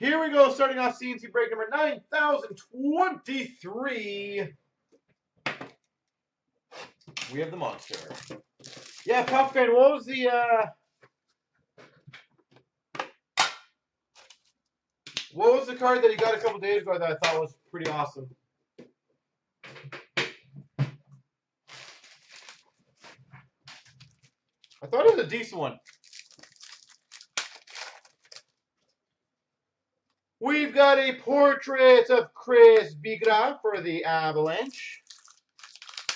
Here we go, starting off CNC break number 9023. We have the monster. Yeah, Puff fan, what was the card that he got a couple days ago that I thought was pretty awesome? I thought it was a decent one. We've got a portrait of Chris Biggar for the Avalanche.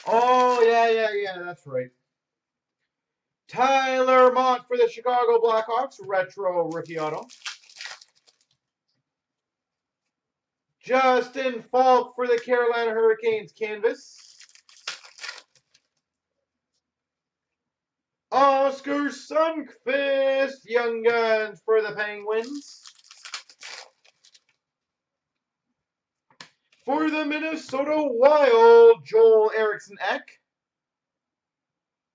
Oh, yeah, that's right. Tyler Mott for the Chicago Blackhawks, retro rookie auto. Justin Falk for the Carolina Hurricanes canvas. Oscar Sundqvist, Young Guns for the Penguins. For the Minnesota Wild, Joel Eriksson Ek,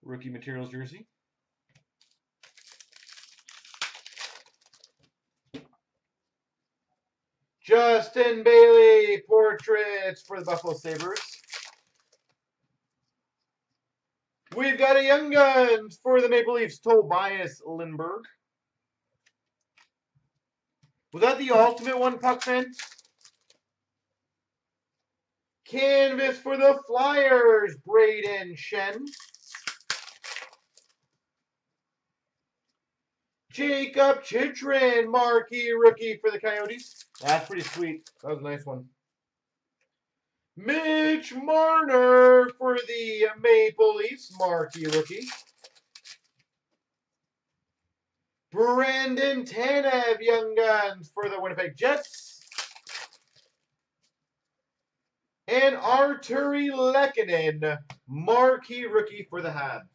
rookie materials jersey. Justin Bailey, portraits for the Buffalo Sabres. We've got a Young Guns for the Maple Leafs, Tobias Lindberg. Was that the ultimate one, Puckman? Canvas for the Flyers, Braden Shen. Jakob Chychrun, marquee rookie for the Coyotes. That's pretty sweet. That was a nice one. Mitch Marner for the Maple Leafs, marquee rookie. Brandon Tanev, Young Guns for the Winnipeg Jets. And Artturi Lehkonen, marquee rookie for the Habs.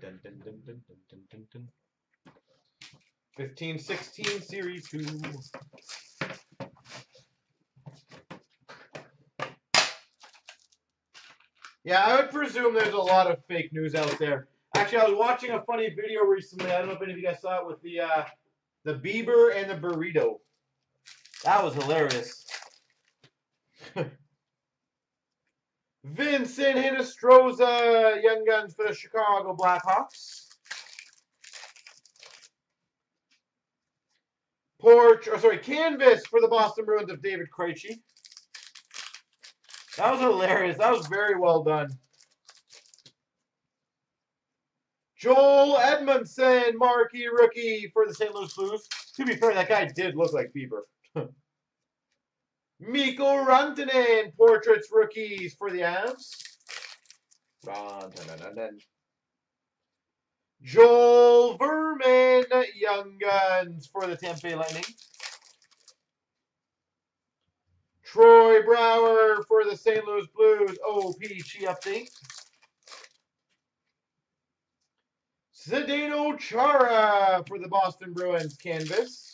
Dun, dun, dun, dun, dun, dun, dun. 15-16 Series 2. Yeah, I would presume there's a lot of fake news out there. Actually, I was watching a funny video recently. I don't know if any of you guys saw it with the Bieber and the burrito. That was hilarious. Vincent Hinostroza, Young Guns for the Chicago Blackhawks. Canvas for the Boston Bruins of David Krejci. That was hilarious. That was very well done. Joel Edmundson, marquee rookie for the St. Louis Blues. To be fair, that guy did look like Bieber. Mikko Rantanen, portraits rookies for the Avs. Joel Vermette, Young Guns for the Tampa Bay Lightning. Troy Brouwer for the St. Louis Blues, OPG update. Zdeno Chara for the Boston Bruins canvas.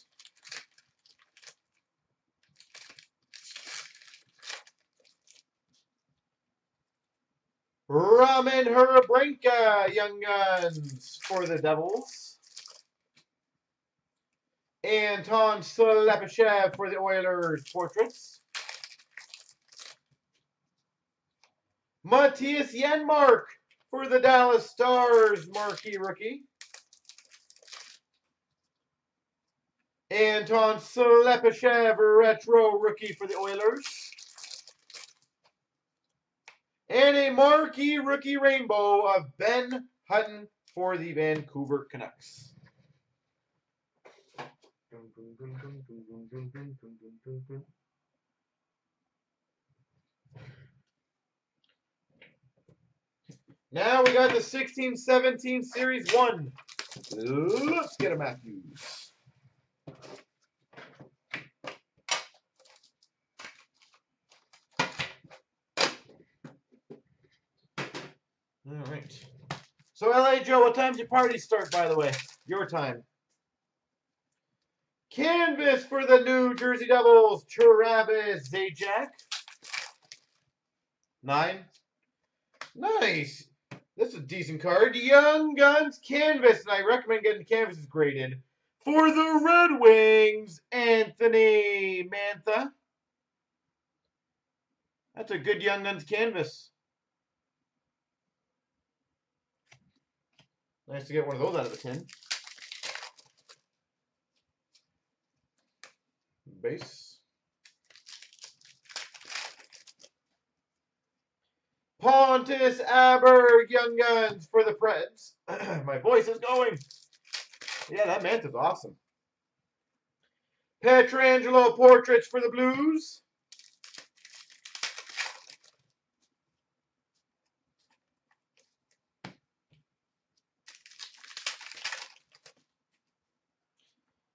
Raman Hurabranca, Young Guns for the Devils. Anton Slepyshev for the Oilers, portraits. Matthias Janmark for the Dallas Stars, marquee rookie. Anton Slepyshev, retro rookie for the Oilers. And a marquee rookie rainbow of Ben Hutton for the Vancouver Canucks. Now we got the 16-17 Series 1. Let's get a Matthews. All right. So, L.A. Joe, what time's your party start, by the way? Your time. Canvas for the New Jersey Devils, Travis Zajac. 9. Nice. That's a decent card. Young Guns Canvas, and I recommend getting canvases graded For the Red Wings, Anthony Mantha. That's a good Young Guns canvas. Nice to get one of those out of the tin. Base. Pontus Aberg, Young Guns for the Preds. My voice is going. Yeah, that Mantha's awesome. Pietrangelo Portraits for the Blues.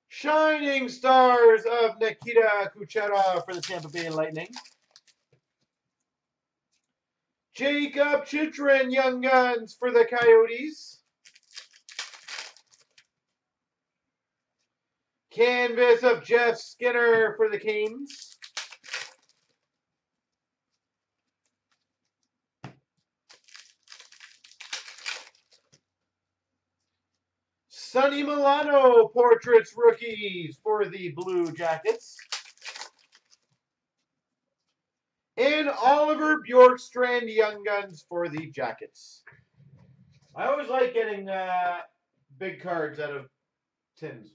Shining Stars of Nikita Kucherov for the Tampa Bay Lightning. Jakob Chychrun, Young Guns for the Coyotes. Canvas of Jeff Skinner for the Canes. Sonny Milano Portraits Rookies for the Blue Jackets. And Oliver Bjorkstrand Young Guns for the Jackets. I always like getting big cards out of tins.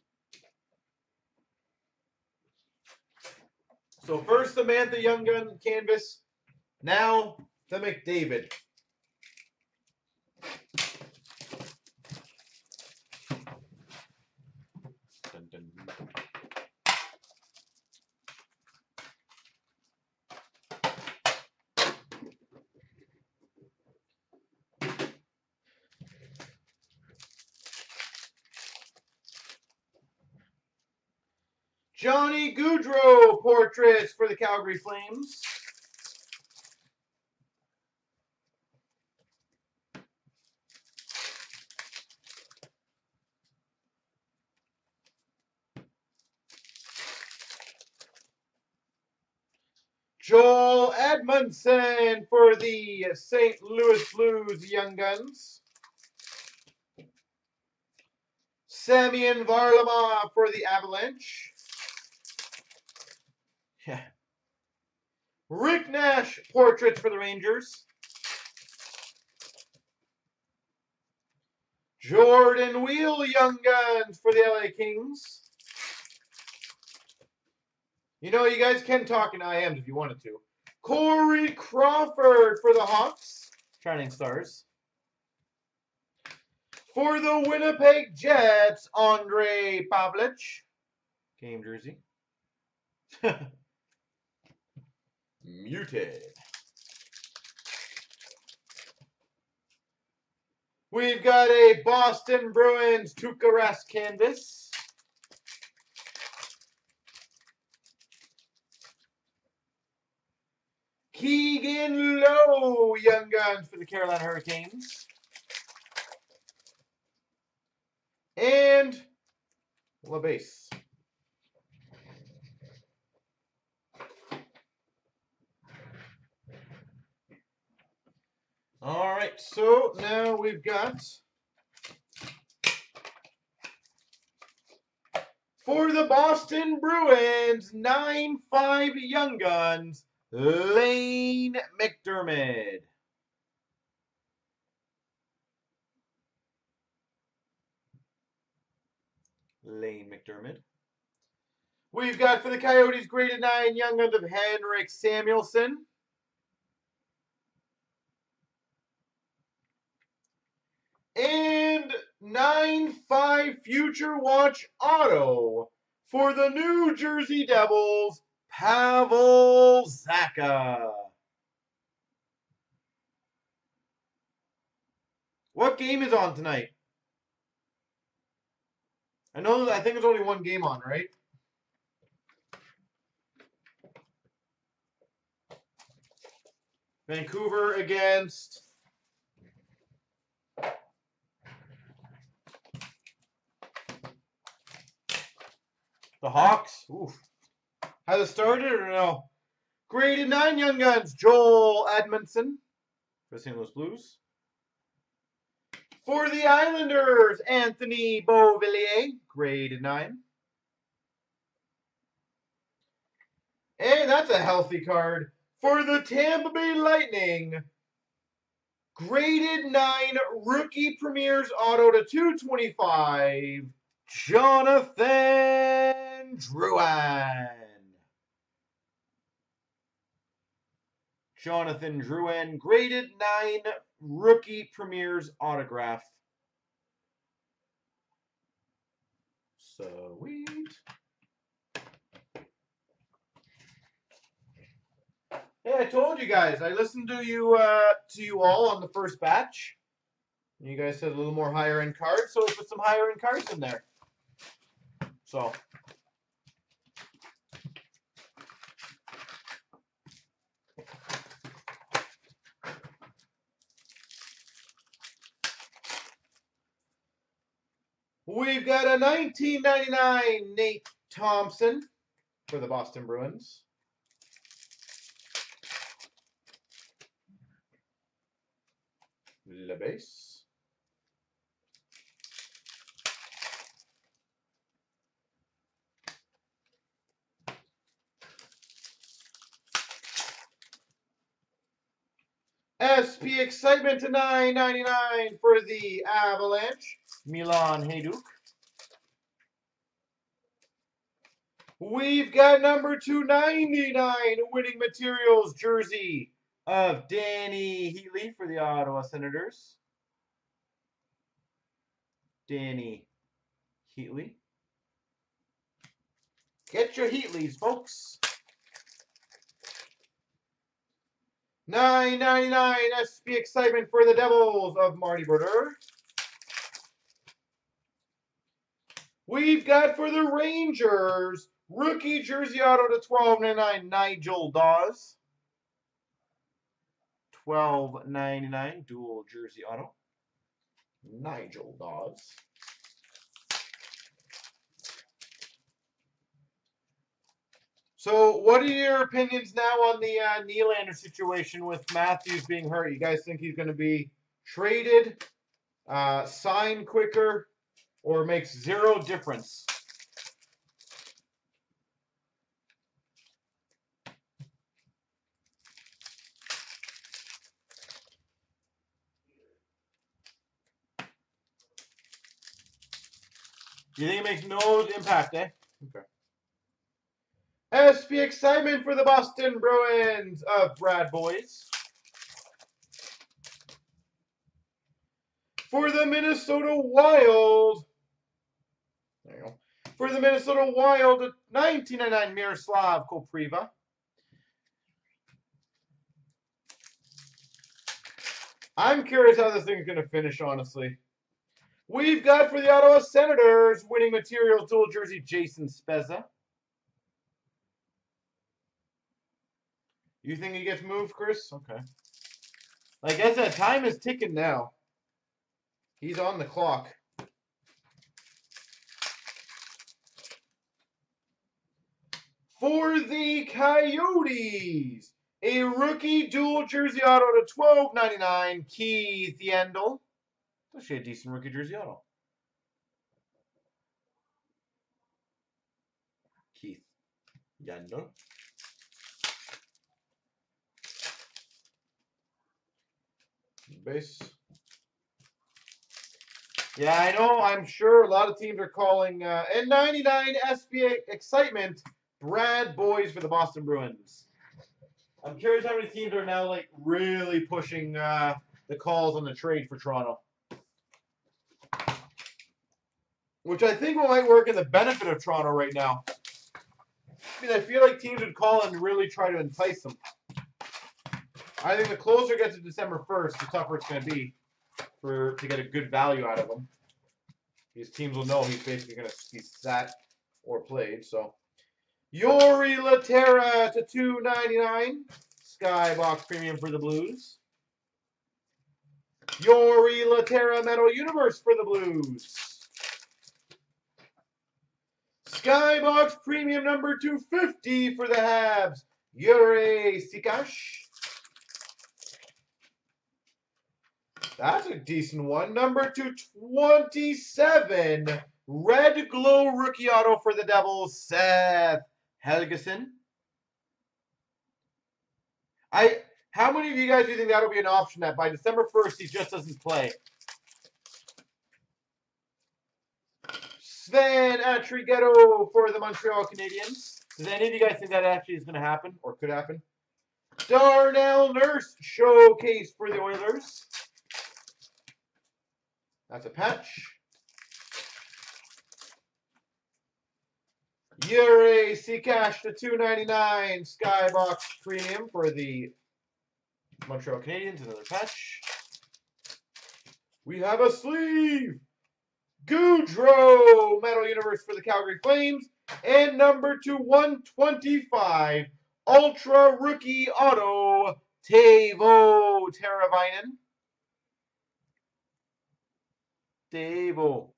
So first the Mantha Young Gun canvas, now the McDavid. Dun, dun, dun. Johnny Gaudreau Portraits for the Calgary Flames. Joel Edmundson for the St. Louis Blues Young Guns. Semyon Varlamov for the Avalanche. Yeah. Rick Nash Portraits for the Rangers. Jordan Wheel Young Guns for the LA Kings. You know, you guys can talk in IMs if you wanted to. Corey Crawford for the Hawks. Shining Stars. For the Winnipeg Jets, Andre Pavlich. Game jersey. Muted. We've got a Boston Bruins Tuukka Rask canvas. Keegan Lowe Young Guns for the Carolina Hurricanes. And LaBase. All right, so now we've got for the Boston Bruins 9-5 Young Guns, Lane McDermid. Lane McDermid. We've got for the Coyotes graded 9 Young Guns of Henrik Samuelsson. And 9-5 Future Watch Auto for the New Jersey Devils, Pavel Zacha. What game is on tonight? I think there's only one game on, right? Vancouver against... the Hawks. Oof. Has it started or no? Graded 9 Young Guns, Joel Edmundson for the St. Louis Blues. For the Islanders, Anthony Beauvillier, grade 9. And that's a healthy card. For the Tampa Bay Lightning, graded 9, rookie premieres auto to 225, Jonathan Drouin. Jonathan Drouin, graded 9, rookie premieres autograph. Sweet. Hey, I told you guys, I listened to you all on the first batch. You guys had a little more higher end cards, so we put some higher end cards in there. So. We've got a 1999 Nate Thompson for the Boston Bruins. La base. SP Excitement to 9.99 for the Avalanche. Milan Hajduk. We've got number 299 winning materials jersey of Danny Heatley for the Ottawa Senators. Danny Heatley. Get your Heatleys, folks. 9.99 SP Excitement for the Devils of Marty Brodeur. We've got for the Rangers, rookie jersey auto to 12.99, Nigel Dawes. 12.99, dual jersey auto, Nigel Dawes. So what are your opinions now on the Nylander situation with Matthews being hurt? You guys think he's going to be traded, signed quicker, or makes zero difference? You think it makes no impact, eh? Okay. SP Excitement for the Boston Bruins of Brad Boys. For the Minnesota Wild. There you go. For the Minnesota Wild, 1999 Miroslav Kopriva. I'm curious how this thing's going to finish, honestly. We've got for the Ottawa Senators, winning material dual jersey, Jason Spezza. You think he gets moved, Chris? Okay. I guess that time is ticking now. He's on the clock. For the Coyotes, a rookie dual jersey auto to 12.99, Keith Yandel. It's actually a decent rookie jersey auto. Keith Yandel. Base. Yeah, I know. I'm sure a lot of teams are calling. And 99 SBA Excitement, Brad Boys for the Boston Bruins. I'm curious how many teams are now like really pushing the calls on the trade for Toronto, which I think might work in the benefit of Toronto right now. I mean, I feel like teams would call and really try to entice them. I think the closer it gets to December 1st, the tougher it's going to be to get a good value out of him. These teams will know he's basically going to be sat or played. So, Yuri Latera to 2.99, Skybox Premium for the Blues. Yuri Latera Metal Universe for the Blues. Skybox Premium number 250 for the Habs, Yuri Sikash. That's a decent one. Number 227, Red Glow rookie auto for the Devils, Seth Helgeson. How many of you guys do you think that'll be an option that by December 1st he just doesn't play? Sven Atrighetto for the Montreal Canadiens. Does any of you guys think that actually is going to happen or could happen? Darnell Nurse showcase for the Oilers. That's a patch. Yuri Seacash to $2.99 Skybox Premium for the Montreal Canadiens. Another patch. We have a sleeve. Gaudreau Metal Universe for the Calgary Flames. And number 2/125. Ultra Rookie Auto, Teuvo Teravainen. Teuvo.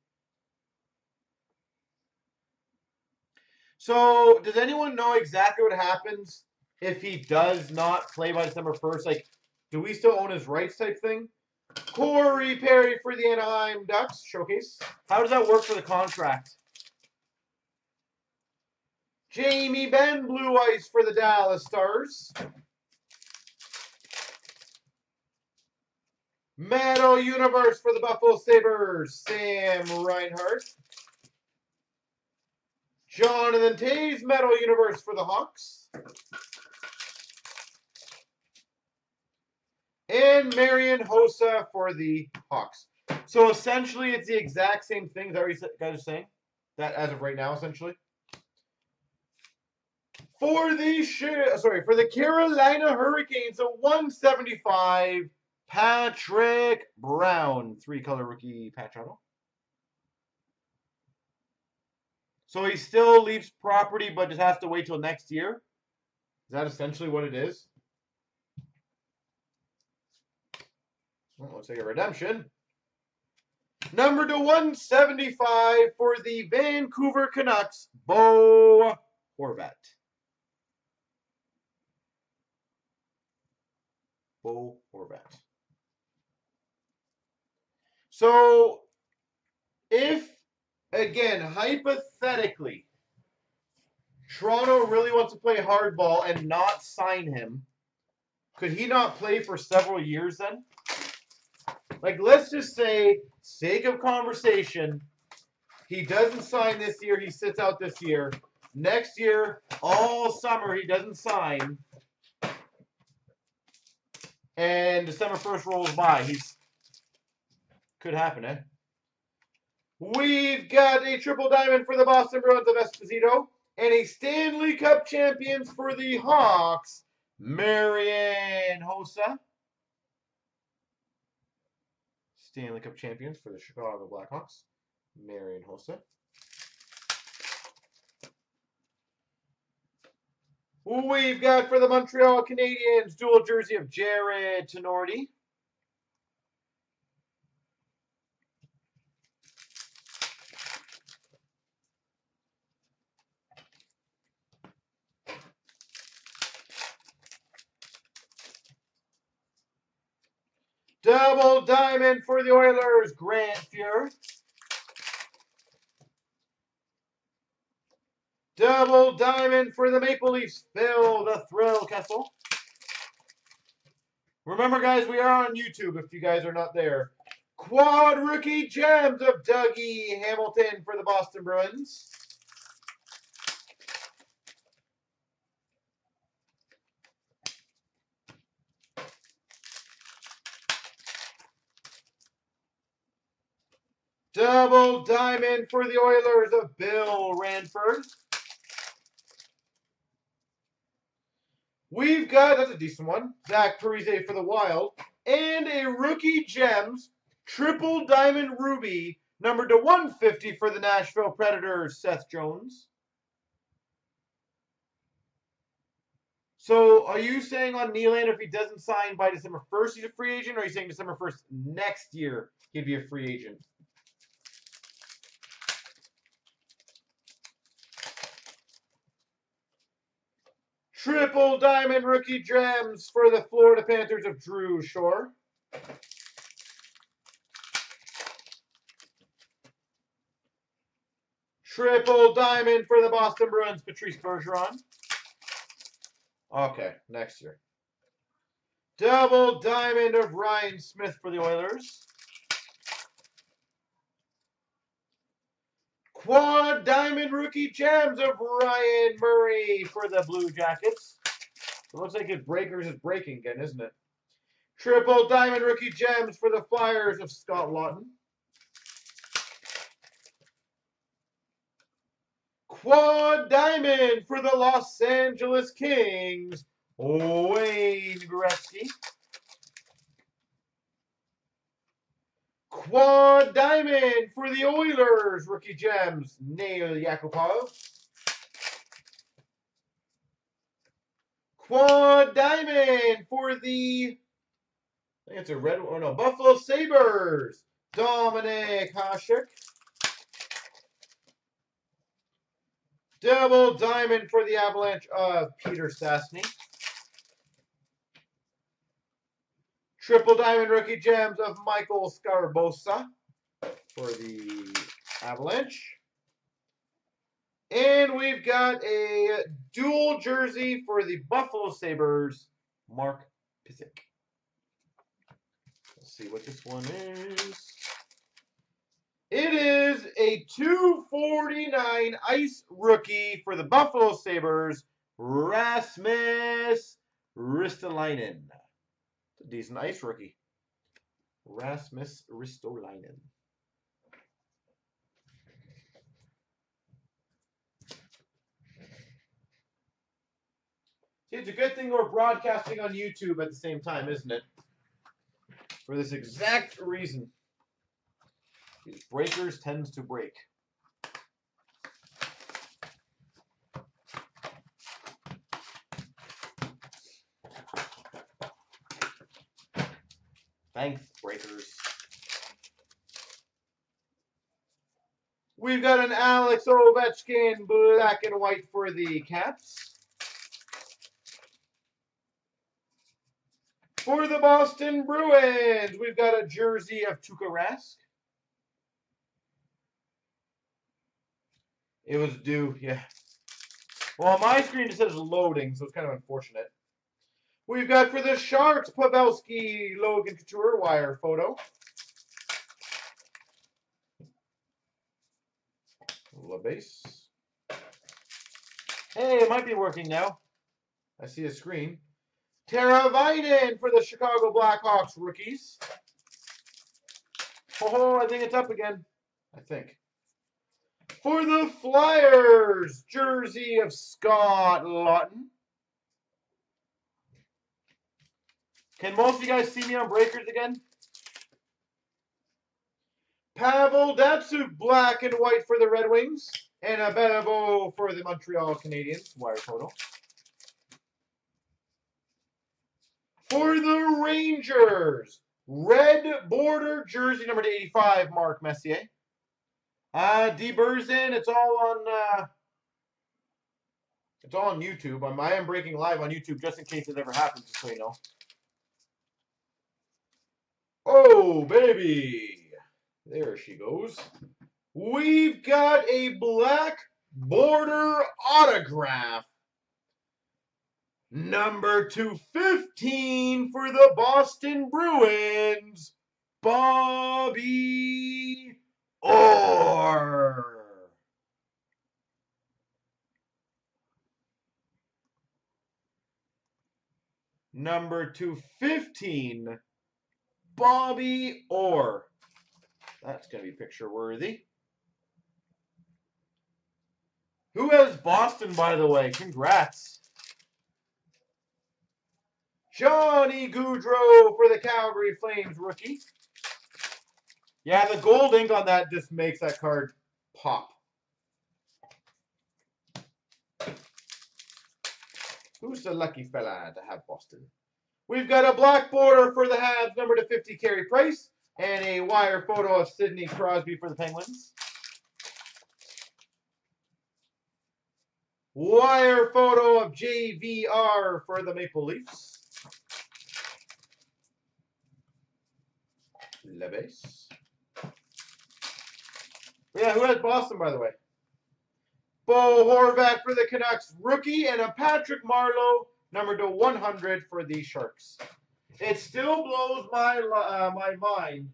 So, does anyone know exactly what happens if he does not play by December 1st? Like, do we still own his rights type thing? Corey Perry for the Anaheim Ducks showcase. How does that work for the contract? Jamie Benn, Blue Ice for the Dallas Stars. Metal Universe for the Buffalo Sabres, Sam Reinhart. Jonathan Toews, Metal Universe for the Hawks. And Marian Hossa for the Hawks. So essentially, it's the exact same thing that you guys are saying. That as of right now, essentially. For the Carolina Hurricanes, a 175 Patrick Brown, three-color rookie patch auto. So he still leaves property, but just has to wait till next year. Is that essentially what it is? Well, let's take a redemption. Number 2/175 for the Vancouver Canucks, Bo Horvat. Bo Horvat. So, if, again, hypothetically, Toronto really wants to play hardball and not sign him, could he not play for several years then? Like, let's just say, sake of conversation, he doesn't sign this year, he sits out this year. Next year, all summer, he doesn't sign. And December 1st rolls by. Could happen, eh? We've got a triple diamond for the Boston Bruins of Esposito. And a Stanley Cup champions for the Hawks, Marian Hossa. Stanley Cup champions for the Chicago Blackhawks, Marian Hossa. We've got for the Montreal Canadiens dual jersey of Jared Tenorti. Double diamond for the Oilers, Grant Fuhr. Double diamond for the Maple Leafs, Phil the Thrill Kessel. Remember, guys, we are on YouTube if you guys are not there. Quad rookie gems of Dougie Hamilton for the Boston Bruins. Double diamond for the Oilers of Bill Ranford. We've got, that's a decent one, Zach Parise for the Wild, and a Rookie Gems Triple Diamond Ruby, number 2/150 for the Nashville Predators, Seth Jones. So, are you saying on Nylander, if he doesn't sign by December 1st, he's a free agent, or are you saying December 1st next year, he'd be a free agent? Triple Diamond Rookie Gems for the Florida Panthers of Drew Shore. Triple diamond for the Boston Bruins, Patrice Bergeron. Okay, next year. Double diamond of Ryan Smith for the Oilers. Quad diamond rookie gems of Ryan Murray for the Blue Jackets. It looks like his breakers is breaking again, isn't it? Triple diamond rookie gems for the Flyers of Scott Laughton. Quad diamond for the Los Angeles Kings, Wayne Gretzky. Quad diamond for the Oilers, rookie gems, Nail Yakupov. Quad diamond for the, I think it's a red one, oh no, Buffalo Sabres, Dominic Hasek. Double diamond for the Avalanche of Peter Stastny. Triple diamond rookie gems of Michael Scarbosa for the Avalanche. And we've got a dual jersey for the Buffalo Sabres, Mark Pysyk. Let's see what this one is. It is a 249 ice rookie for the Buffalo Sabres, Rasmus Ristolainen. It's a decent ice rookie. Rasmus Ristolainen. See, it's a good thing we're broadcasting on YouTube at the same time, isn't it? For this exact reason. These breakers tends to break. Thanks, breakers. We've got an Alex Ovechkin black and white for the Caps. For the Boston Bruins, we've got a jersey of Tuukka Rask. It was due, yeah. Well, my screen just says loading, so it's kind of unfortunate. We've got for the Sharks, Pavelski, Logan Couture wire photo. La base. Hey, it might be working now. I see a screen. Tara Vinen for the Chicago Blackhawks rookies. Oh, I think it's up again. I think. For the Flyers, jersey of Scott Laughton. Can most of you guys see me on breakers again? Pavel Datsyuk, black and white for the Red Wings. And a Bebo for the Montreal Canadiens, wire photo. For the Rangers, red border jersey number 85, Mark Messier. DeBerzin, it's all on YouTube. I am breaking live on YouTube just in case it ever happens, just so you know. Oh, baby. There she goes. We've got a black border autograph. Number 215 for the Boston Bruins, Bobby Orr. Number 215, Bobby Orr. That's going to be picture worthy. Who has Boston, by the way? Congrats. Johnny Gaudreau for the Calgary Flames rookie. Yeah, the gold ink on that just makes that card pop. Who's the lucky fella to have Boston? We've got a black border for the Habs, number 250, Carey Price, and a wire photo of Sidney Crosby for the Penguins. Wire photo of JVR for the Maple Leafs. La base. Yeah, who had Boston, by the way? Bo Horvat for the Canucks, rookie, and a Patrick Marleau, number /100 for the Sharks. It still blows my mind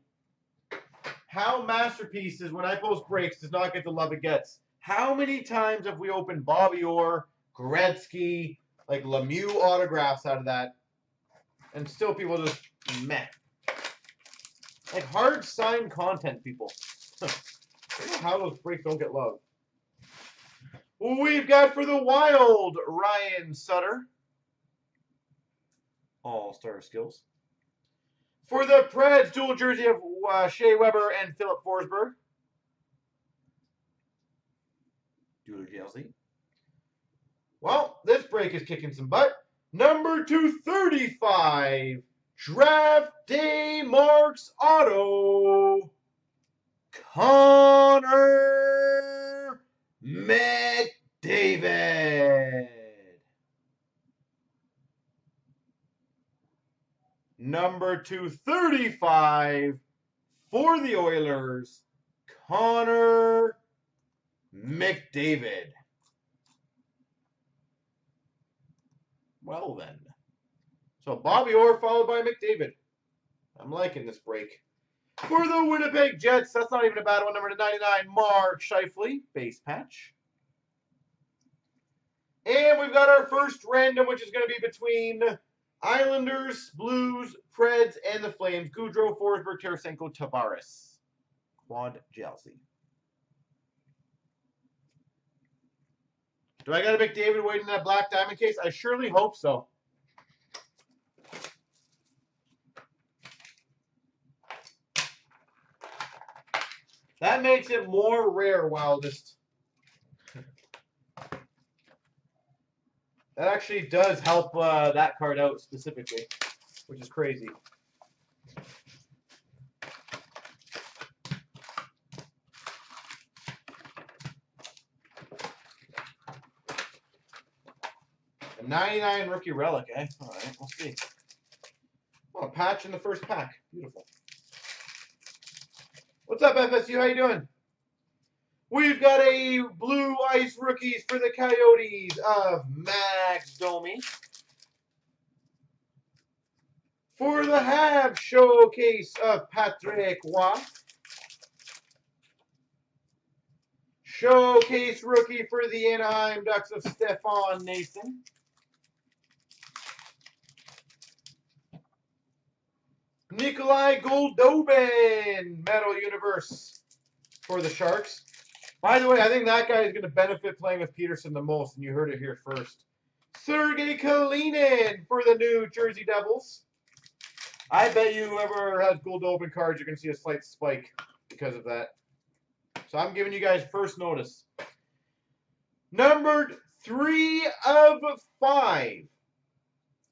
how Masterpieces, when I post breaks, does not get the love it gets. How many times have we opened Bobby Orr, Gretzky, like Lemieux autographs out of that, and still people just meh. Like hard signed content, people. I don't know how those breaks don't get love. We've got for the Wild, Ryan Sutter. All-star skills. For the Preds, dual jersey of Shea Weber and Philip Forsberg. Dual jersey. Well, this break is kicking some butt. Number /235, draft day marks auto, Connor McDavid. Number /235 for the Oilers, Connor McDavid. Well then. So Bobby Orr followed by McDavid. I'm liking this break. For the Winnipeg Jets, that's not even a bad one. Number /99, Mark Scheifele, base patch. And we've got our first random, which is going to be between Islanders, Blues, Preds, and the Flames. Gaudreau, Forsberg, Tarasenko, Tavares. Quad jealousy. Do I got a McDavid waiting in that black diamond case? I surely hope so. That makes it more rare, Wildest. That actually does help that card out specifically, which is crazy. A 99 rookie relic, eh? All right, we'll see. Oh, a patch in the first pack. Beautiful. What's up, FSU? How you doing? We've got a Blue Ice Rookies for the Coyotes of Max Domi. For the Habs, Showcase of Patrick Roy. Showcase Rookie for the Anaheim Ducks of Stefan Nason. Nikolai Goldobin, Metal Universe for the Sharks. By the way, I think that guy is going to benefit playing with Peterson the most, and you heard it here first. Sergei Kalinin for the New Jersey Devils. I bet you whoever has Goldobin cards, you're going to see a slight spike because of that. So I'm giving you guys first notice. Numbered 3/5.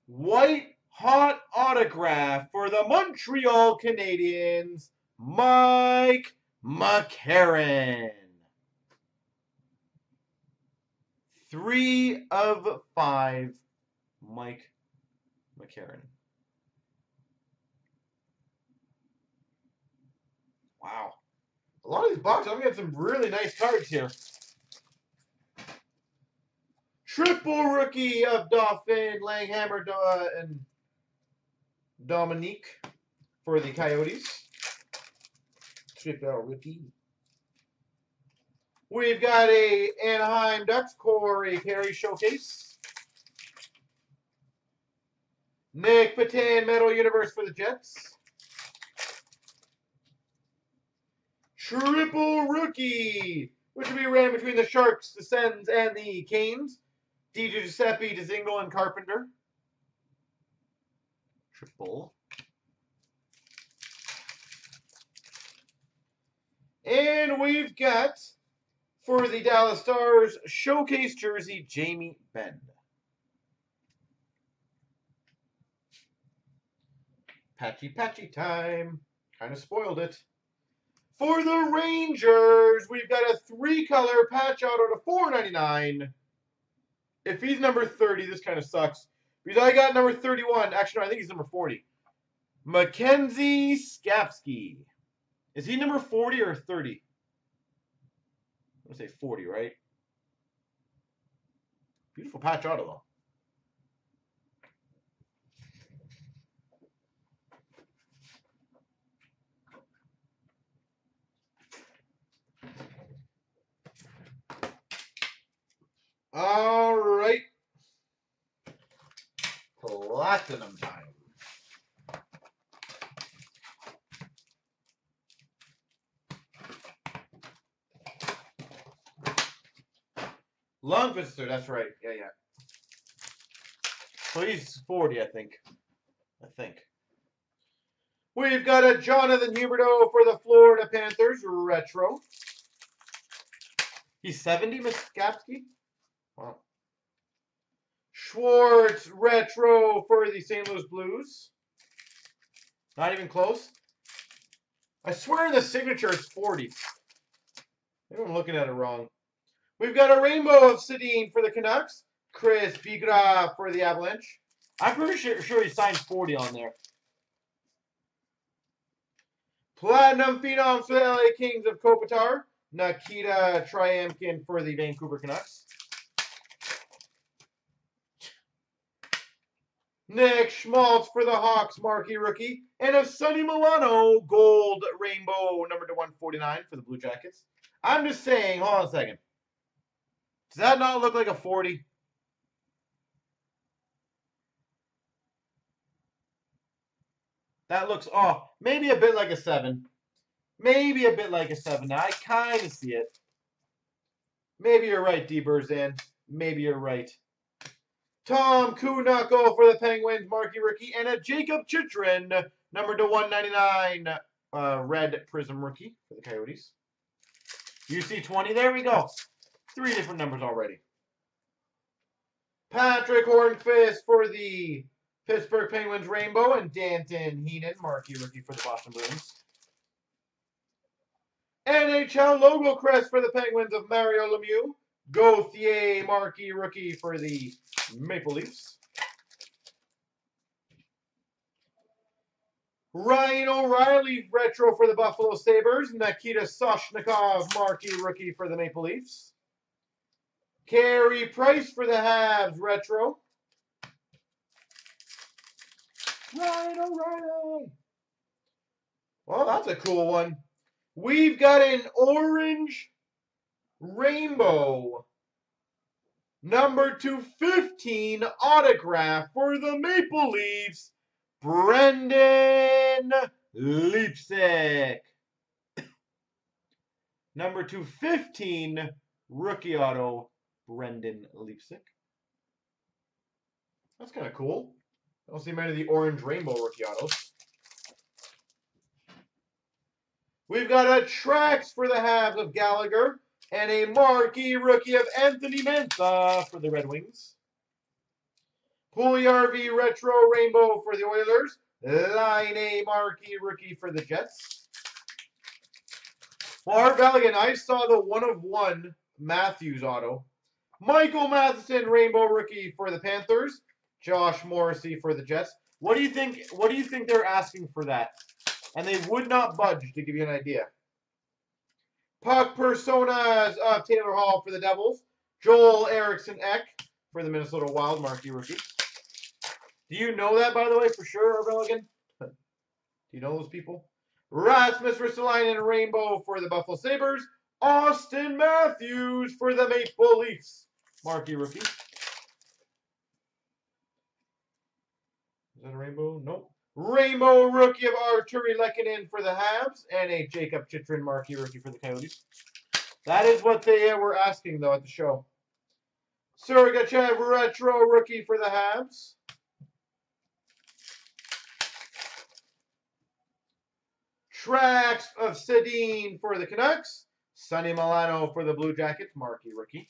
White hot autograph for the Montreal Canadiens, Mike McCarron. 3/5, Mike McCarron. Wow. A lot of these boxes, I'm going to get some really nice cards here. Triple rookie of Dauphin, Langhammer, and Dominique for the Coyotes. Triple rookie. We've got a Anaheim Ducks, Corey Perry Showcase. Nick Patan, Metal Universe for the Jets. Triple rookie, which will be ran between the Sharks, the Sens, and the Canes. DiGiuseppe, Dzingel, and Carpenter. Triple. And we've got, for the Dallas Stars, Showcase Jersey, Jamie Benn. Patchy, patchy time. Kind of spoiled it. For the Rangers, we've got a three-color patch auto to $4.99. If he's number 30, this kind of sucks. Because I got number 31. Actually, no, I think he's number 40. Mackenzie Skapsky. Is he number 40 or 30? I'm going to say 40, right? Beautiful patch auto, though. All right. Platinum time. Long visitor, that's right. Yeah, yeah. So he's 40, I think. We've got a Jonathan Huberdeau for the Florida Panthers, retro. He's 70, Miskapsky? Wow. Schwartz, retro for the St. Louis Blues. Not even close. I swear the signature is 40. Maybe I'm looking at it wrong. We've got a rainbow of Sedin for the Canucks. Chris Biggar for the Avalanche. I'm pretty sure he signed 40 on there. Platinum Phenoms for the LA Kings of Kopitar. Nikita Triamkin for the Vancouver Canucks. Nick Schmaltz for the Hawks, marquee rookie. And a Sonny Milano gold rainbow number to 149 for the Blue Jackets. I'm just saying, hold on a second. Does that not look like a 40? That looks off. Maybe a bit like a 7. Maybe a bit like a 7. Now, I kind of see it. Maybe you're right, D. Berzan. Maybe you're right. Tom Kuhnacko for the Penguins, marquee rookie. And a Jakob Chychrun, number to 199, red prism rookie for the Coyotes. UC 20. There we go. 3 different numbers already. Patrick Hornquist for the Pittsburgh Penguins rainbow, and Danton Heinen, marquee rookie for the Boston Bruins. NHL logo crest for the Penguins of Mario Lemieux. Gauthier, marquee rookie for the Maple Leafs. Ryan O'Reilly, retro for the Buffalo Sabres. Nikita Soshnikov, marquee rookie for the Maple Leafs. Carey Price for the Habs, retro. Ryan O'Reilly. Well, that's a cool one. We've got an orange rainbow number 215 autograph for the Maple Leafs, Brandon Leipzig. Number 215 rookie auto. Brandon Leipzig. That's kind of cool. I don't see many of the orange rainbow rookie autos. We've got a Trax for the Habs of Gallagher and a marquee rookie of Anthony Mantha for the Red Wings. Puljujarvi retro rainbow for the Oilers. Line A marquee rookie for the Jets. Marv Elligan, I saw the 1/1 Matthews auto. Michael Matheson, rainbow rookie for the Panthers. Josh Morrissey for the Jets. What do you think? What do you think they're asking for that? And they would not budge, to give you an idea. Puck personas of Taylor Hall for the Devils. Joel Eriksson Ek for the Minnesota Wild, marquee rookie. Do you know that, by the way, for sure, Religan? Do you know those people? Rasmus Ristolainen, rainbow for the Buffalo Sabres. Austin Matthews for the Maple Leafs, marquee rookie. Is that a rainbow? Nope. Rainbow rookie of Artturi Lehkonen for the Habs, and a Jakob Chychrun marquee rookie for the Coyotes. That is what they were asking, though, at the show. Sergachev retro rookie for the Habs. Tracks of Sedin for the Canucks. Sonny Milano for the Blue Jackets, marquee rookie.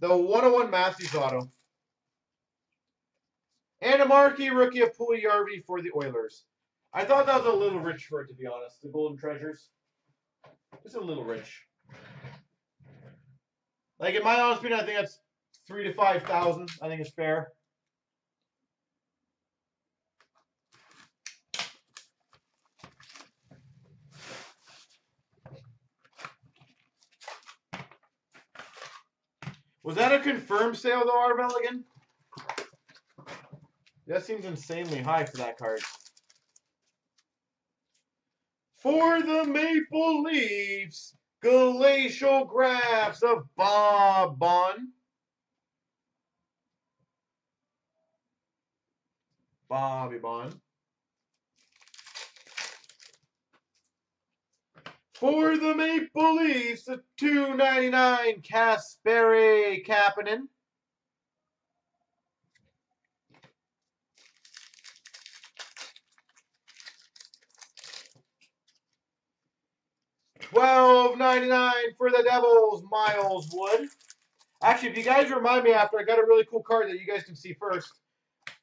The 1/1 Matthews auto. And a marquee rookie of Puljujarvi for the Oilers. I thought that was a little rich for it, to be honest. The Golden Treasures. It's a little rich. Like, in my honest opinion, I think that's 3,000 to 5,000. I think it's fair. Was that a confirmed sale, though, Arvel, again? That seems insanely high for that card. For the Maple Leafs, Glacial Graphs of Bob Bond. Bobby Bond. For the Maple Leafs, the $2.99 Kasperi Kapanen. $12.99 for the Devils, Miles Wood. Actually, if you guys remind me after, I got a really cool card that you guys can see first.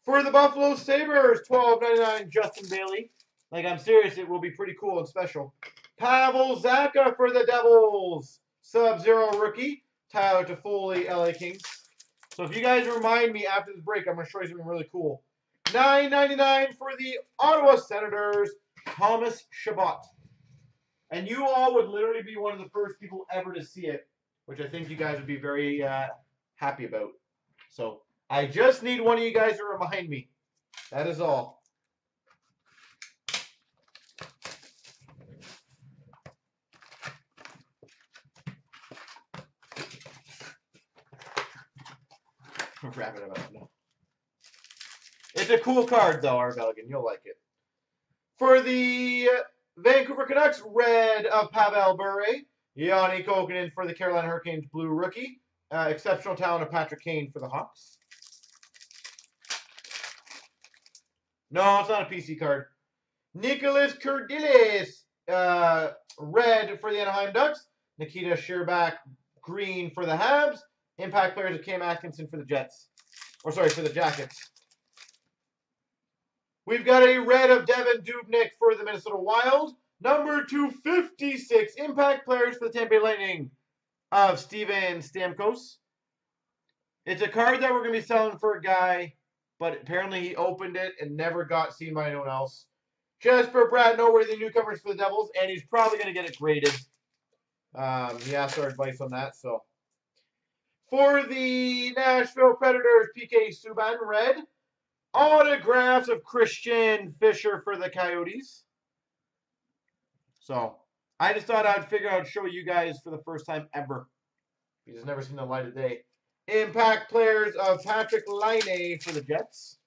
For the Buffalo Sabres, $12.99 Justin Bailey. Like, I'm serious, it will be pretty cool and special. Pavel Zacha for the Devils, Sub-Zero rookie, Tyler Toffoli, LA Kings. So if you guys remind me after this break, I'm going to show you something really cool. $9.99 for the Ottawa Senators, Thomas Chabot. And you all would literally be one of the first people ever to see it, which I think you guys would be very happy about. So I just need one of you guys to remind me. That is all. Wrap it up now. It's a cool card, though, Arvelgan. You'll like it. For the Vancouver Canucks, red of Pavel Bure. Jani Kokkinen for the Carolina Hurricanes, blue rookie. Exceptional talent of Patrick Kane for the Hawks. No, it's not a PC card. Nicholas Kurdilis, red for the Anaheim Ducks. Nikita Sherbak, green for the Habs. Impact players of Cam Atkinson for the Jets. Or, sorry, for the Jackets. We've got a red of Devin Dubnyk for the Minnesota Wild. Number 256, impact players for the Tampa Bay Lightning of Steven Stamkos. It's a card that we're going to be selling for a guy, but apparently he opened it and never got seen by anyone else. Jesper Bratt, noteworthy newcomers for the Devils, and he's probably going to get it graded. He asked our advice on that, so. For the Nashville Predators, P.K. Subban, red. Autographs of Christian Fisher for the Coyotes. So, I just thought I'd figure out, show you guys for the first time ever. You just never seen the light of day. Impact players of Patrick Laine for the Jets.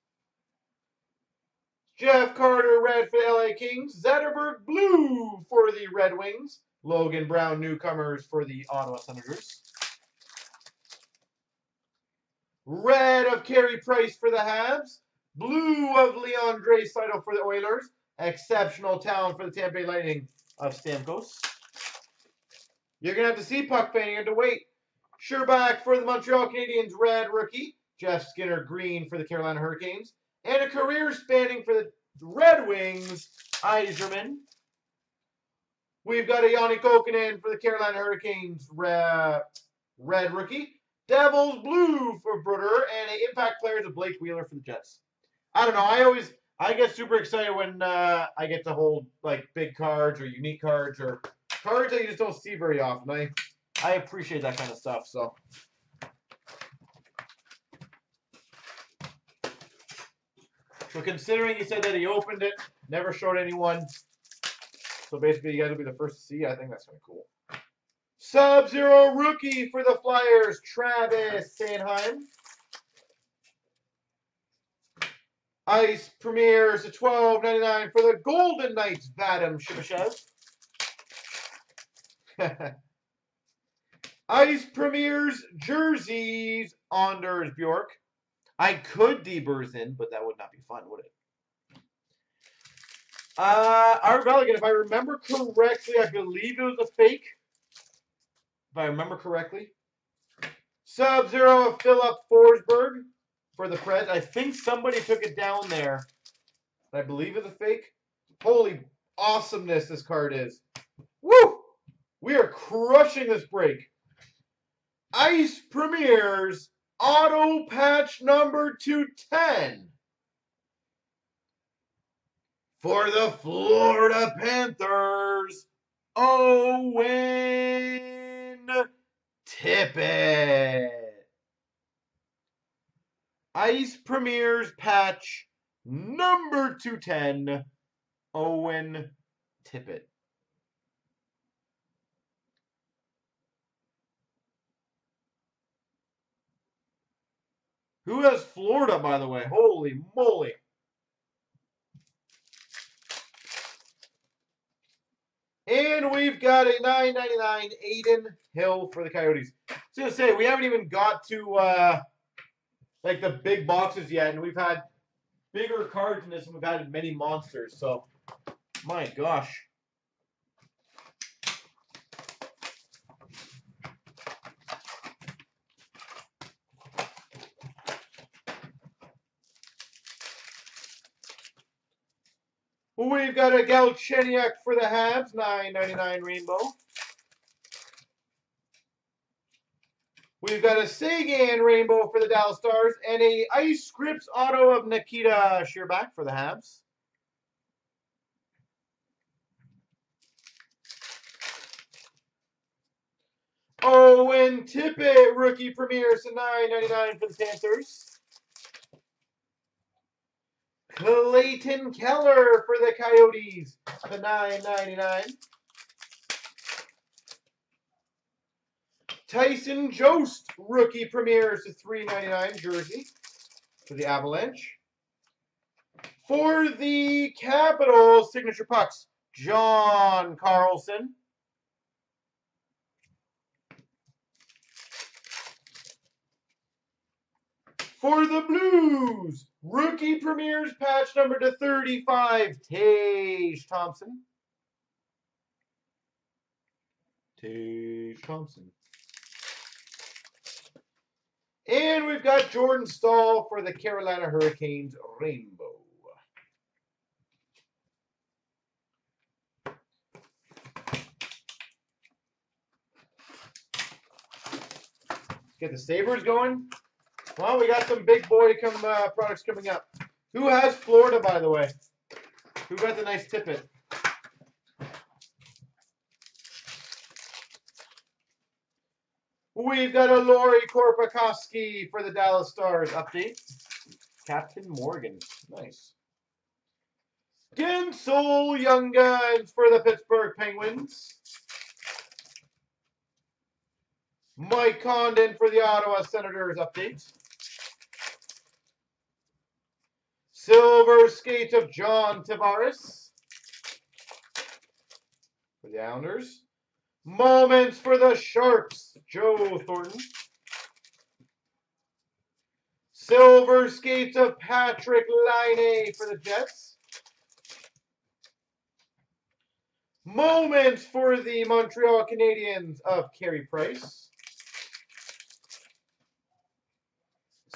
Jeff Carter, red for the LA Kings. Zetterberg, blue for the Red Wings. Logan Brown, newcomers for the Ottawa Senators. Red of Carey Price for the Habs. Blue of Leon Draisaitl for the Oilers. Exceptional talent for the Tampa Bay Lightning of Stamkos. You're going to have to see puck fan. You're going to wait. Sherbak for the Montreal Canadiens. Red rookie. Jeff Skinner green for the Carolina Hurricanes. And a career spanning for the Red Wings. Yzerman. We've got a Jani Kokkinen for the Carolina Hurricanes. Red rookie. Devils blue for Bruder, and an impact player is a Blake Wheeler for the Jets. I don't know. I get super excited when I get to hold like big cards or unique cards or cards that you just don't see very often. I appreciate that kind of stuff. So considering he said that he opened it, never showed anyone. So basically you guys will be the first to see. I think that's kind of cool. Sub-Zero rookie for the Flyers, Travis Sanheim. Ice Premiers at $12.99 for the Golden Knights, Vadim Shipachyov. Ice Premiers jerseys, Anders Bjork. I could Debersin, but that would not be fun, would it? Arvelligan, if I remember correctly, I believe it was a fake. If I remember correctly. Sub-Zero of Philip Forsberg for the Preds. I think somebody took it down there. I believe it's a fake. Holy awesomeness this card is. Woo! We are crushing this break. Ice Premiers auto patch number 210 for the Florida Panthers. Owen Tippett. Ice Premier's patch number 210, Owen Tippett. Who has Florida, by the way? Holy moly. And we've got a $9.99 Aiden Hill for the Coyotes. I was going to say, we haven't even got to, like, the big boxes yet, and we've had bigger cards in this, and we've had many monsters. So, my gosh. We've got a Galchenyuk for the Habs, $9.99 Rainbow. We've got a Sagan Rainbow for the Dallas Stars and a Ice Scripts auto of Nikita Sherbak for the Habs. Owen Tippett, rookie premiere, so $9.99 for the Panthers. Clayton Keller for the Coyotes, the $9.99. Tyson Jost, rookie premieres, the $3.99 jersey for the Avalanche. For the Capitals, signature pucks, John Carlson. For the Blues, rookie premieres patch number to 35, Tage Thompson. Tage Thompson. And we've got Jordan Staal for the Carolina Hurricanes Rainbow. Let's get the Sabres going. Well, we got some big boy products coming up. Who has Florida, by the way? Who got the nice Tippett? We've got a Lori Korpikoski for the Dallas Stars update. Captain Morgan. Nice. Gensel Young Guns for the Pittsburgh Penguins. Mike Condon for the Ottawa Senators update. Silver skate of John Tavares for the Islanders. Moments for the Sharks, Joe Thornton. Silver skates of Patrick Laine for the Jets. Moments for the Montreal Canadiens of Carey Price.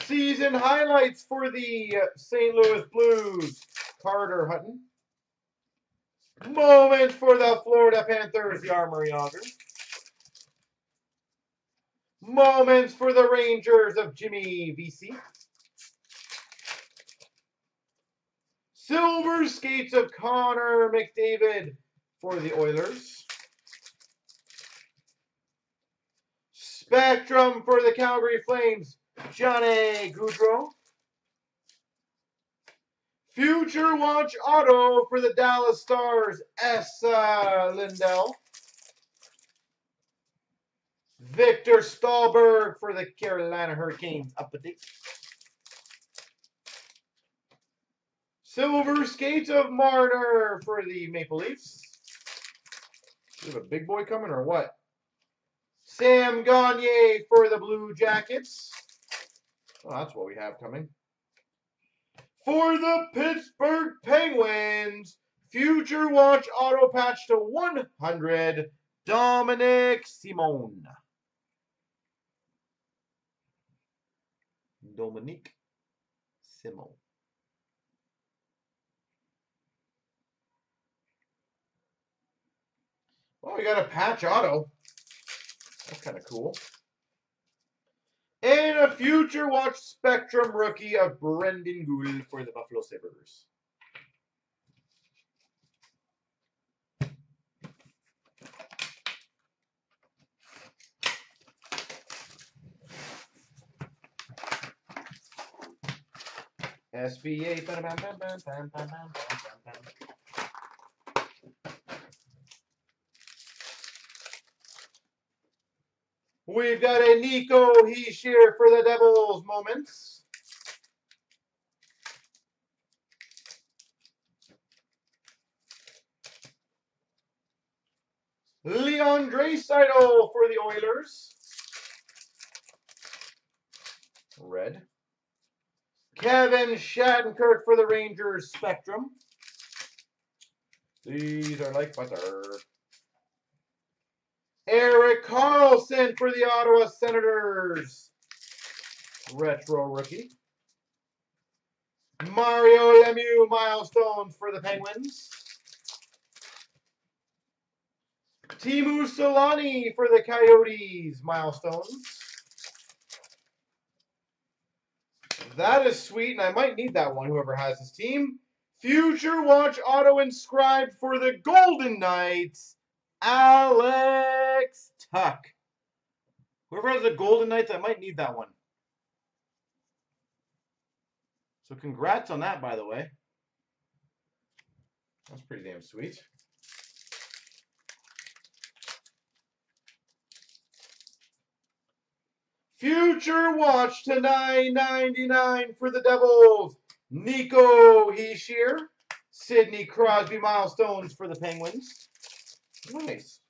Season highlights for the St. Louis Blues, Carter Hutton. Moments for the Florida Panthers, Jaromir Jagr. Moments for the Rangers of Jimmy Vesey. Silver skates of Connor McDavid for the Oilers. Spectrum for the Calgary Flames, Johnny Gaudreau. Future Watch Auto for the Dallas Stars, Essa Lindell. Victor Stahlberg for the Carolina Hurricanes, up the deep. Silver skates of Marner for the Maple Leafs. Is a big boy coming or what? Sam Gagner for the Blue Jackets. Oh, that's what we have coming. For the Pittsburgh Penguins, Future Watch Auto Patch to 100, Dominic Simone. Dominic Simone. Oh, we got a patch auto. That's kind of cool. And a Future Watch Spectrum rookie of Brendan Gould for the Buffalo Sabres. SBA. We've got a Nico Hischier for the Devils moments. Leon Draisaitl for the Oilers. Red. Kevin Shattenkirk for the Rangers Spectrum. These are like butter. Eric Carlson for the Ottawa Senators. Retro rookie. Mario Lemieux milestones for the Penguins. Teemu Solani for the Coyotes milestones. That is sweet, and I might need that one, whoever has this team. Future Watch Auto Inscribed for the Golden Knights, Alex Tuck. Whoever has the Golden Knights, I might need that one. So congrats on that, by the way. That's pretty damn sweet. Future Watch to $9.99 for the Devils. Nico Hischier. Sidney Crosby milestones for the Penguins. Nice.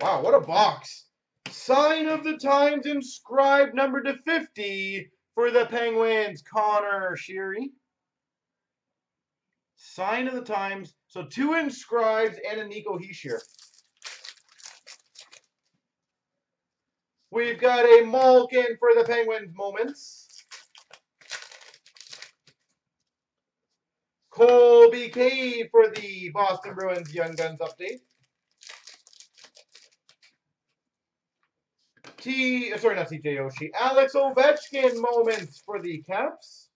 Wow, what a box. Sign of the Times inscribed number /50 for the Penguins. Connor Sheary. Sign of the Times. So 2 inscribed and a Nico Hischier. We've got a Malkin for the Penguins moments. Colby K for the Boston Bruins Young Guns update. Alex Ovechkin moments for the Caps.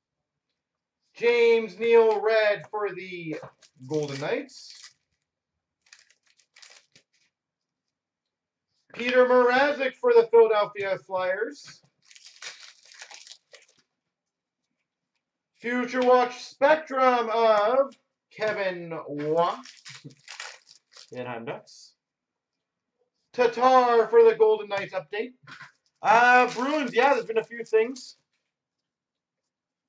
James Neal Red for the Golden Knights. Peter Mrazek for the Philadelphia Flyers. Future Watch Spectrum of Kevin Waugh Anaheim Ducks. Tatar for the Golden Knights update. Bruins, yeah, there's been a few things.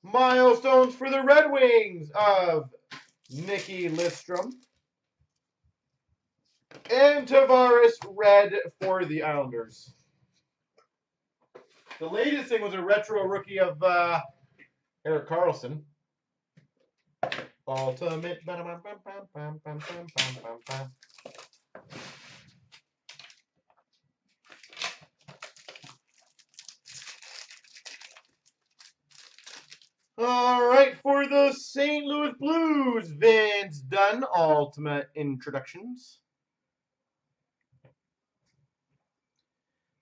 Milestones for the Red Wings of Nicky Lidstrom. And Tavares Red for the Islanders. The latest thing was a retro rookie of Eric Carlson. Ultimate. All right, for the St. Louis Blues, Vince Dunn, Ultimate Introductions.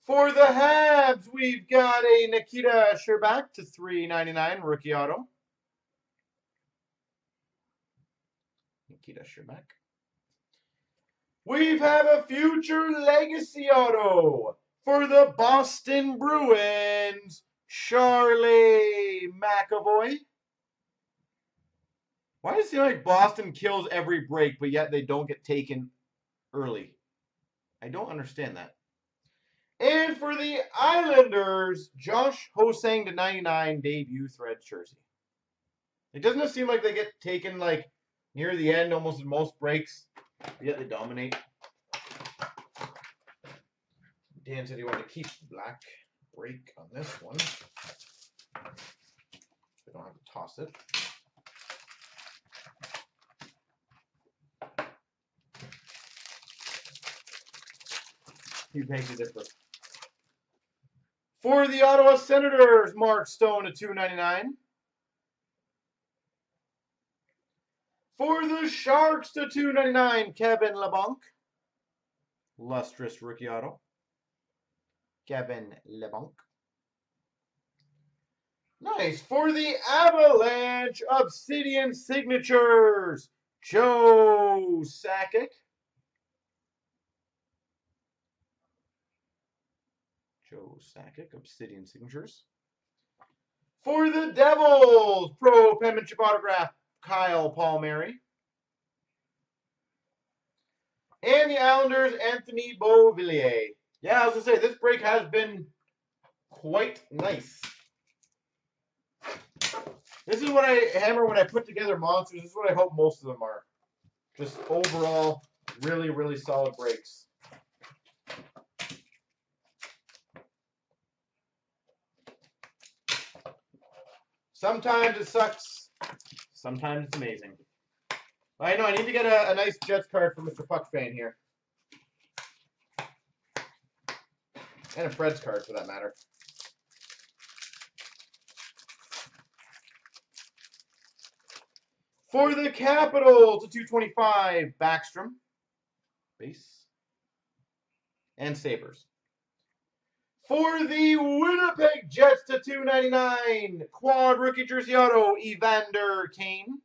For the Habs, we've got a Nikita Sherbak to $3.99 rookie auto. Nikita Sherbak. We have a future legacy auto for the Boston Bruins, Charlie McAvoy. Why does it seem like Boston kills every break, but yet they don't get taken early? I don't understand that. And for the Islanders, Josh Hosang to $99 debut thread jersey. It doesn't seem like they get taken like near the end, almost in most breaks. Yeah, they dominate. Dan said he wanted to keep the black break on this one. They don't have to toss it. He makes a difference. For the Ottawa Senators, Mark Stone at $2.99. For the Sharks to $2.99, Kevin LeBlanc. Lustrous rookie auto. Kevin LeBlanc. Nice. For the Avalanche, Obsidian Signatures, Joe Sakic. Joe Sakic, Obsidian Signatures. For the Devils, pro penmanship autograph, Kyle Palmieri. And the Islanders, Anthony Beauvillier. Yeah, I was going to say, this break has been quite nice. This is what I hammer when I put together monsters. This is what I hope most of them are. Just overall, really, really solid breaks. Sometimes it sucks. Sometimes it's amazing. I know, I need to get a nice Jets card for Mr. Puckfan here. And a Fred's card, for that matter. For the Capitals, to 225, Backstrom. Base. And Sabres. For the Winnipeg Jets, to 299, quad rookie jersey auto, Evander Kane.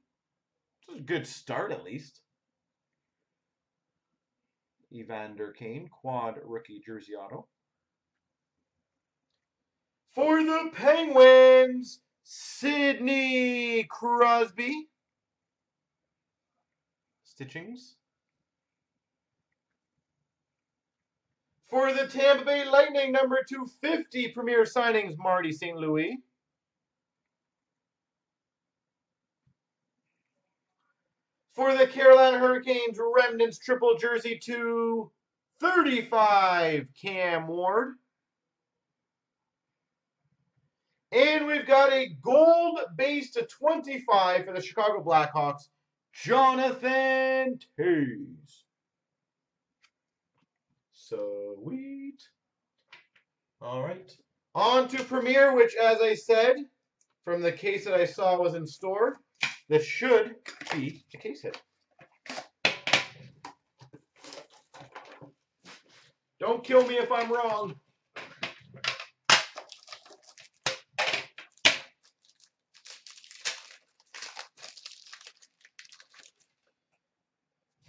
This is a good start, at least. Evander Kane, quad rookie jersey auto. For the Penguins, Sidney Crosby. Stitchings. For the Tampa Bay Lightning, number 250, premier signings, Marty St. Louis. For the Carolina Hurricanes, Remnants triple jersey 235, Cam Ward. And we've got a gold base to 25 for the Chicago Blackhawks, Jonathan Toews. Sweet. All right. On to Premier, which, as I said, from the case that I saw was in store, this should be a case hit. Don't kill me if I'm wrong.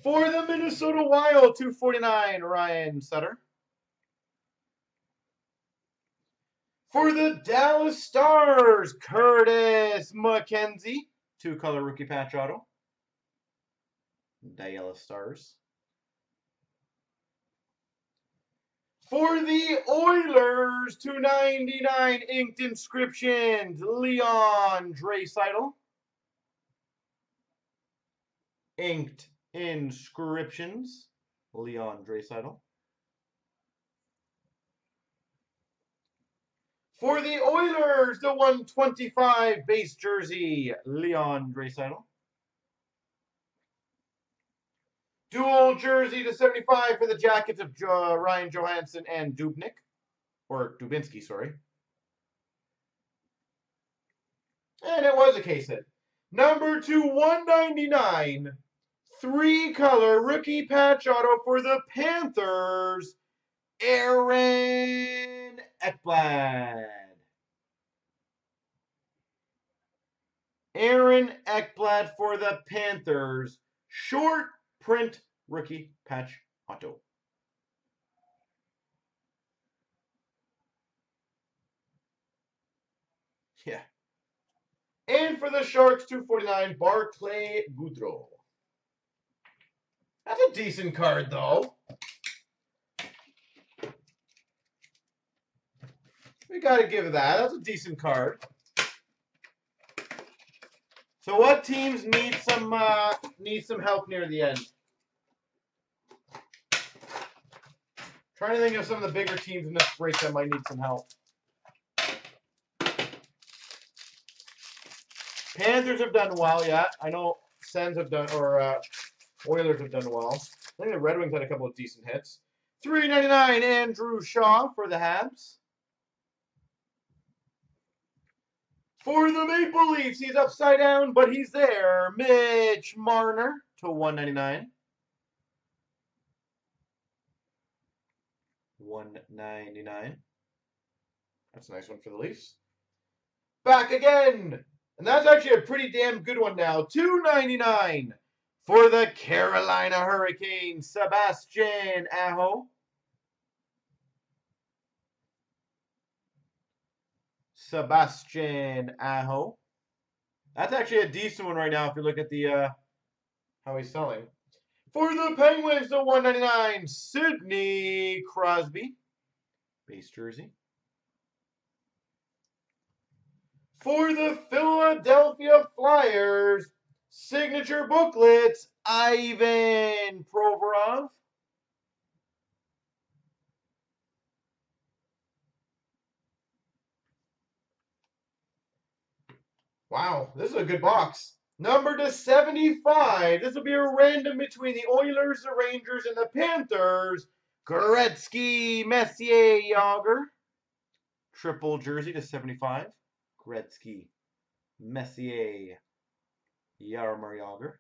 For the Minnesota Wild, 249, Ryan Sutter. For the Dallas Stars, Curtis McKenzie, two-color rookie patch auto. Dallas Stars. For the Oilers, 299, inked inscriptions, Leon Draisaitl. Inked inscriptions, Leon Draisaitl. For the Oilers, the 125 base jersey, Leon Draisaitl. Dual jersey to 75 for the Jackets of Ryan Johansson and Dubnik, or Dubinsky, sorry. And it was a case hit. Number 2/199. Three-color rookie patch auto for the Panthers, Aaron Ekblad. Aaron Ekblad for the Panthers, short print rookie patch auto. Yeah. And for the Sharks, 249, Barclay Goodrow. That's a decent card, though. We gotta give it that. That's a decent card. So, what teams need some help near the end? I'm trying to think of some of the bigger teams in this break that might need some help. Panthers have done well, yeah. I know Sens have done, or Oilers have done well. I think the Red Wings had a couple of decent hits. $3.99 Andrew Shaw for the Habs. For the Maple Leafs, he's upside down, but he's there. Mitch Marner to $1.99. $1.99. That's a nice one for the Leafs. Back again. And that's actually a pretty damn good one now. $2.99. For the Carolina Hurricanes, Sebastian Aho. Sebastian Aho. That's actually a decent one right now if you look at the how he's selling. For the Penguins, the 199 Sidney Crosby, base jersey. For the Philadelphia Flyers, signature booklets, Ivan Provorov. Wow, this is a good box. Number to 75. This will be a random between the Oilers, the Rangers, and the Panthers. Gretzky, Messier, Yager. Triple jersey to 75. Gretzky, Messier, Jaromir Jagr.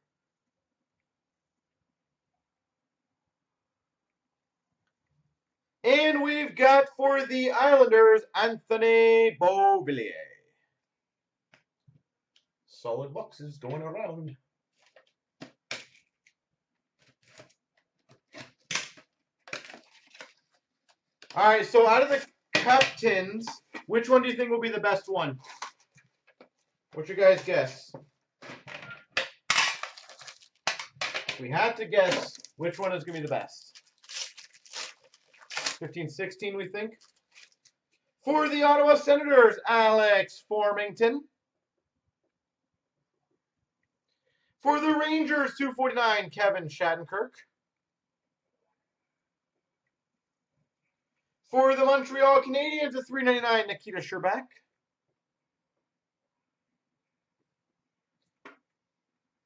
And we've got for the Islanders, Anthony Beauvillier. Solid boxes going around. All right, so out of the captains, which one do you think will be the best one? What's your guys' guess? We had to guess which one is going to be the best. 15-16, we think. For the Ottawa Senators, Alex Formington. For the Rangers, 249, Kevin Shattenkirk. For the Montreal Canadiens, a 399, Nikita Sherbak.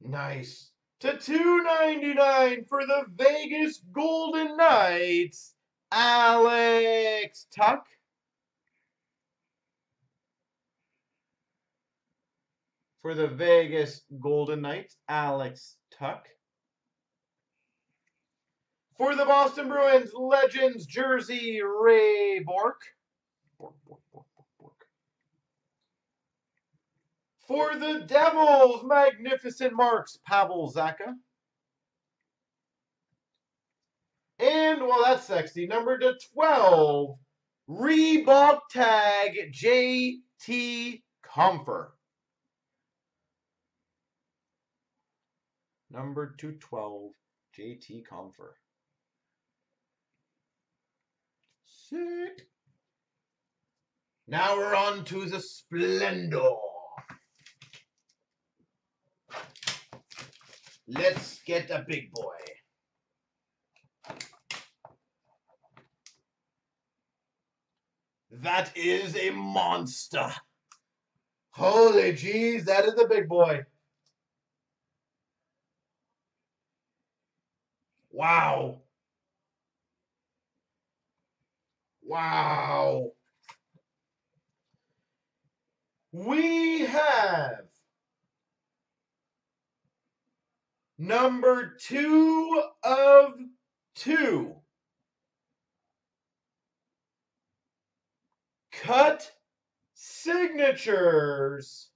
Nice. To 299 for the Vegas Golden Knights, Alex Tuck. For the Vegas Golden Knights, Alex Tuck. For the Boston Bruins, Legends jersey, Ray Bork. For the Devils, Magnificent Marks, Pavel Zacha. And, well, that's sexy. Number to 12, Reebok tag, J.T. Comfer. Number to 12, J.T. Comfer. Sick. Now we're on to the Splendor. Let's get a big boy. That is a monster. Holy jeez, that is a big boy. Wow. Wow. We have number 2 of 2. Cut signatures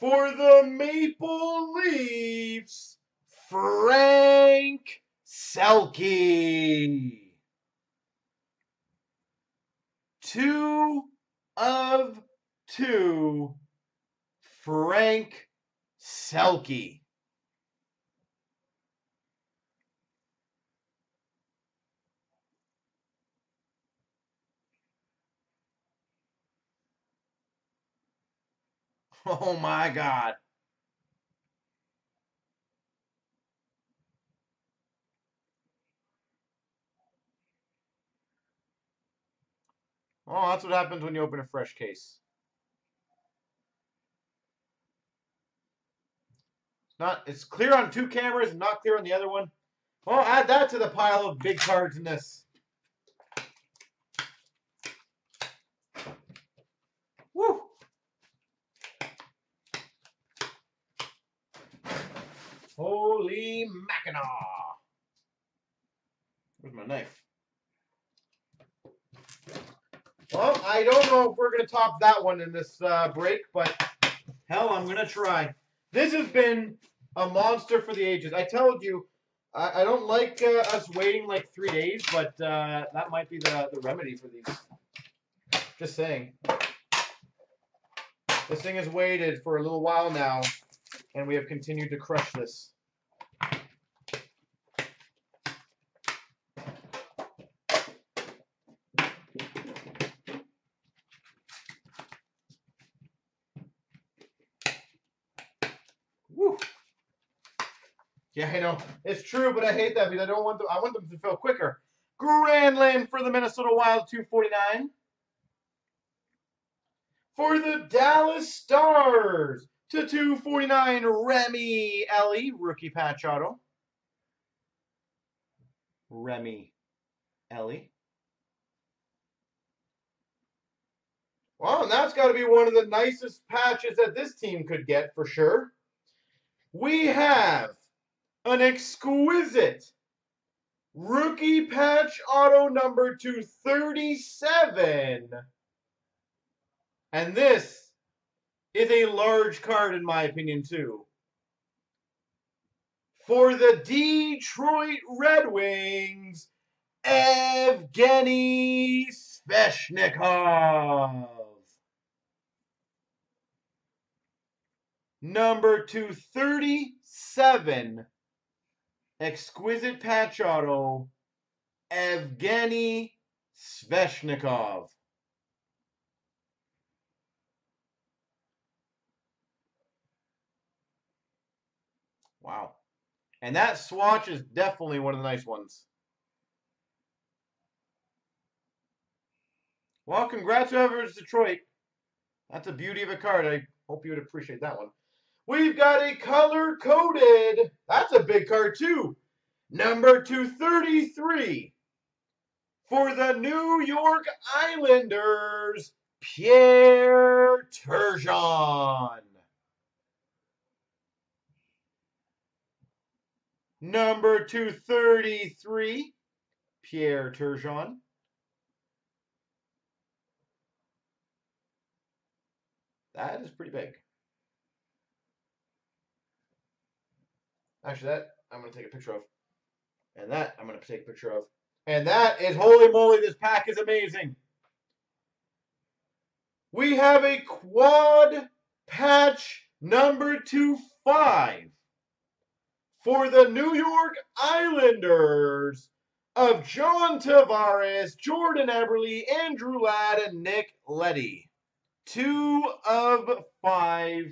for the Maple Leafs, Frank Selke. 2 of 2, Frank Selke. Oh my God. Oh, that's what happens when you open a fresh case. It's clear on 2 cameras and not clear on the other one. Oh, add that to the pile of big cards in this. Woo! Holy mackinaw! Where's my knife? Well, I don't know if we're going to top that one in this break, but hell, I'm going to try. This has been a monster for the ages. I told you, I don't like us waiting like 3 days, but that might be the remedy for these. Just saying. This thing has waited for a little while now, and we have continued to crush this. Woo! Yeah, I know. It's true, but I hate that because I don't want them. I want them to fill quicker. Granlund for the Minnesota Wild, 249. For the Dallas Stars, to 249, Remy Ellie, rookie patch auto. Remy Ellie. Well, that's got to be one of the nicest patches that this team could get for sure. We have an exquisite rookie patch auto number 237. And this is a large card, in my opinion, too. For the Detroit Red Wings, Evgeny Sveshnikov. Number 237. Exquisite patch auto, Evgeny Sveshnikov. Wow. And that swatch is definitely one of the nice ones. Well, congrats to whoever's Detroit. That's the beauty of a card. I hope you would appreciate that one. We've got a color-coded. That's a big card, too. Number 233. For the New York Islanders, Pierre Turgeon. Number 233, Pierre Turgeon. That is pretty big. Actually, that I'm going to take a picture of. And that I'm going to take a picture of. And that is, holy moly, this pack is amazing. We have a quad patch number 25. For the New York Islanders of John Tavares, Jordan Eberle, Andrew Ladd, and Nick Leddy. 2 of 5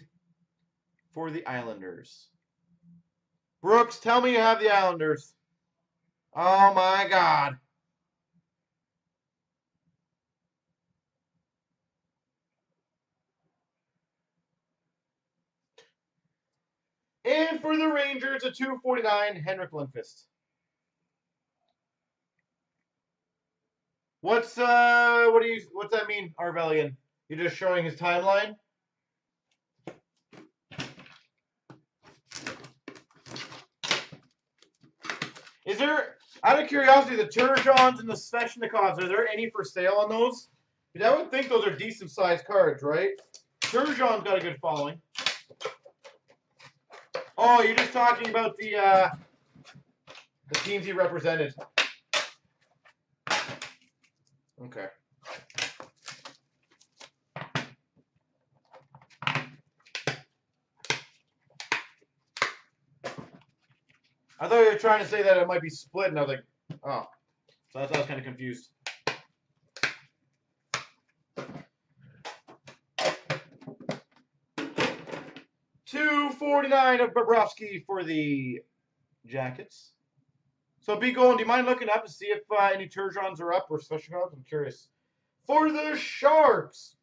for the Islanders. Brooks, tell me you have the Islanders. Oh, my God. And for the Rangers, a 249, Henrik Lundqvist. What's what's that mean, Arvelian? You're just showing his timeline? Is there, out of curiosity, the Turgeons and the Sveshnikovs, are there any for sale on those? Because I would think those are decent sized cards, right? Turgeon's got a good following. Oh, you're just talking about the teams he represented. Okay. I thought you were trying to say that it might be split, and I was like, oh. So I was kind of confused. $49 of Bobrovsky for the Jackets. So, B. Golden, do you mind looking up to see if any Turgeons are up or special cards? I'm curious. For the Sharks,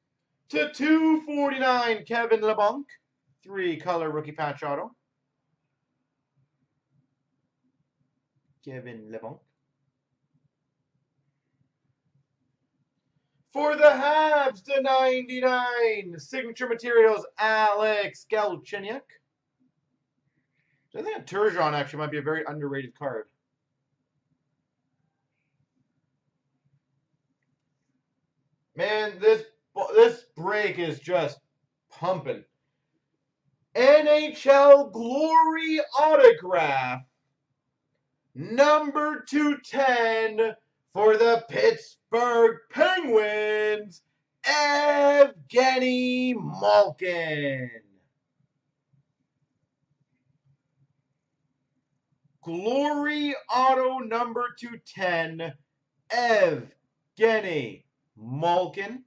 to 249, Kevin LeBlanc, 3-color rookie patch auto. Kevin LeBlanc. For the Habs, to 99, signature materials, Alex Galchenyuk. I think Turgeon actually might be a very underrated card. Man, this break is just pumping. NHL Glory autograph, number 210 for the Pittsburgh Penguins. Evgeny Malkin. Glory auto number 210, Evgeny Malkin.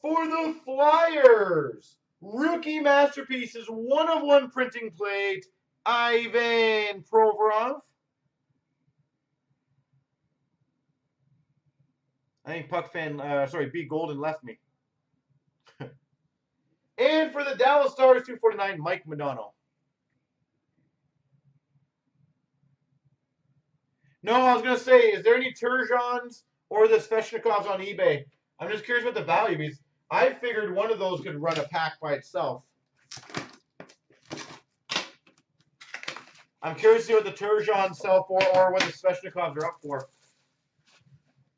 For the Flyers, rookie masterpieces, 1/1 printing plate, Ivan Provorov. I think Puck Fan, B. Golden left me. And for the Dallas Stars, 249, Mike Modano. No, I was going to say, is there any Turgeons or the Sveshnikovs on eBay? I'm just curious what the value means. I figured one of those could run a pack by itself. I'm curious to see what the Turgeons sell for or what the Sveshnikovs are up for.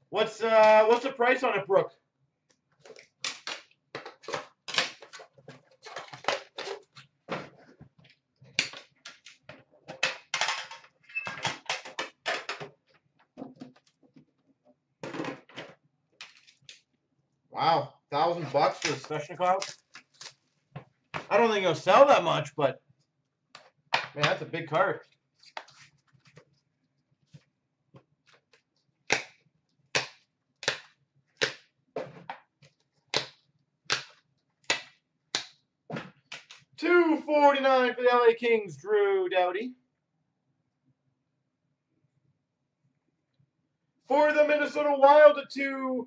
What's the price on it, Brooke? Wow, $1,000 for a Sveshnikov. I don't think he'll sell that much, but man, that's a big card. $249 for the LA Kings, Drew Doughty. For the Minnesota Wild, $2.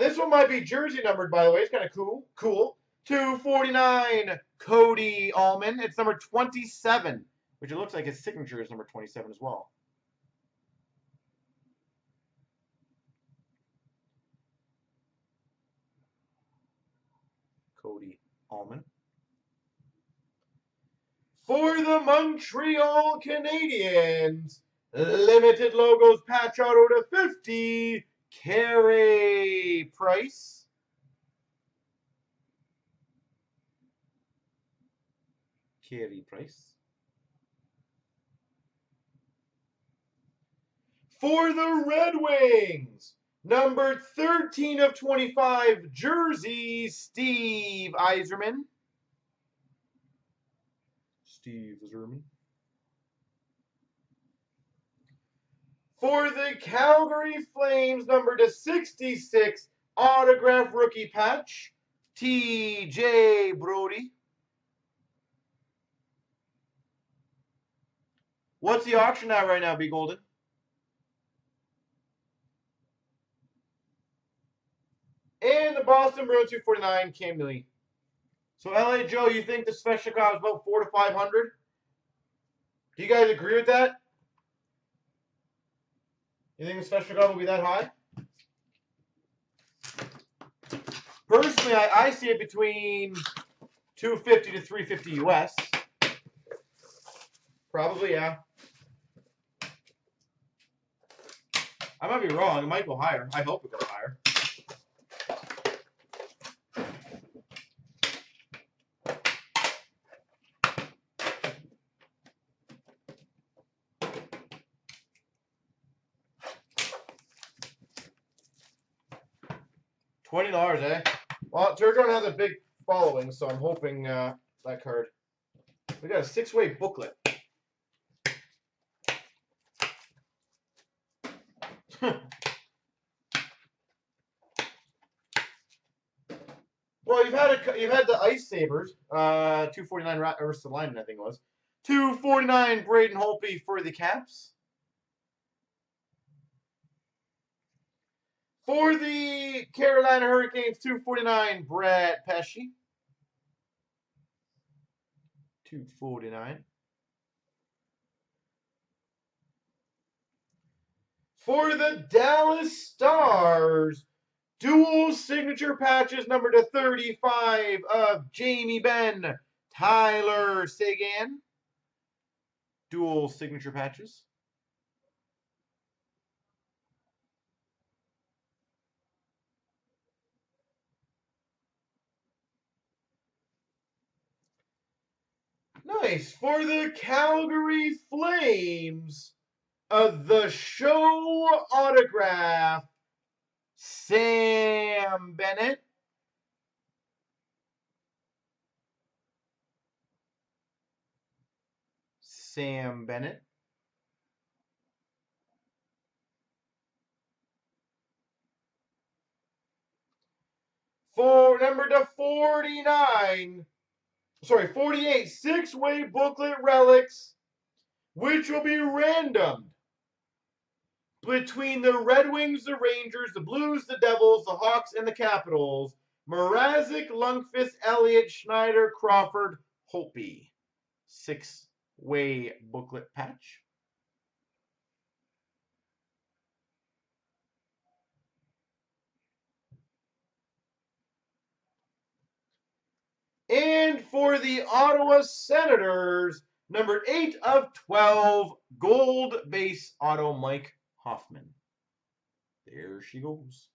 This one might be jersey numbered, by the way. It's kind of cool. $249, Cody Allman. It's number 27, which it looks like his signature is number 27 as well. Cody Allman. For the Montreal Canadiens, limited logos, patch auto to 50. Carey Price. Carey Price. For the Red Wings, number 13 of 25, jersey, Steve Yzerman. Steve Yzerman. For the Calgary Flames, number to 66, autograph rookie patch, TJ Brody. What's the auction at right now, B. Golden? And the Boston Bruins, 249, Cam Neely. So, LA Joe, you think the Sveshnikov is about 400 to 500? Do you guys agree with that? You think the special guard will be that high? Personally, I see it between 250 to 350 US. Probably, yeah. I might be wrong. It might go higher. I hope it goes higher. $20, eh? Well, Turgeon has a big following, so I'm hoping that card. We got a 6-way booklet. Well, you've had the Ice Sabres, 249 Ursa Lineman, I think it was. 249 Braden Holtby for the Caps. For the Carolina Hurricanes, 249, Brad Pesci. 249. For the Dallas Stars, dual signature patches, number to 35 of Jamie Benn, Tyler Seguin. Dual signature patches. Nice. For the Calgary Flames, of the show autograph, Sam Bennett. Sam Bennett. For number to 49, sorry, 48, six-way booklet relics, which will be randomed between the Red Wings, the Rangers, the Blues, the Devils, the Hawks, and the Capitals. Mrazek, Lundqvist, Elliott, Schneider, Crawford, Holtby. Six-way booklet patch. And for the Ottawa Senators, number 8 of 12, gold base auto, Mike Hoffman. There she goes.